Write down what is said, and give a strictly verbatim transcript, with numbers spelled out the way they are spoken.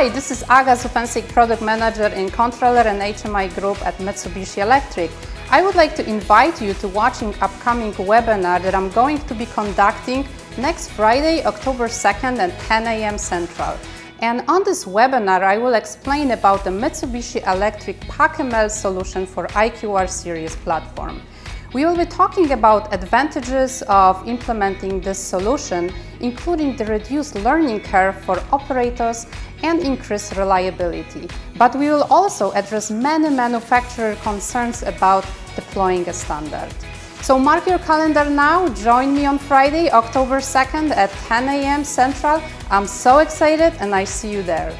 Hi, this is Aga Zofensik, Product Manager in Controller and H M I Group at Mitsubishi Electric. I would like to invite you to watching upcoming webinar that I'm going to be conducting next Friday, October second at ten A M Central. And on this webinar, I will explain about the Mitsubishi Electric PacML solution for I Q R series platform. We will be talking about advantages of implementing this solution, including the reduced learning curve for operators and increased reliability. But we will also address many manufacturer concerns about deploying a standard. So mark your calendar now, join me on Friday, October second at ten A M Central. I'm so excited and I see you there.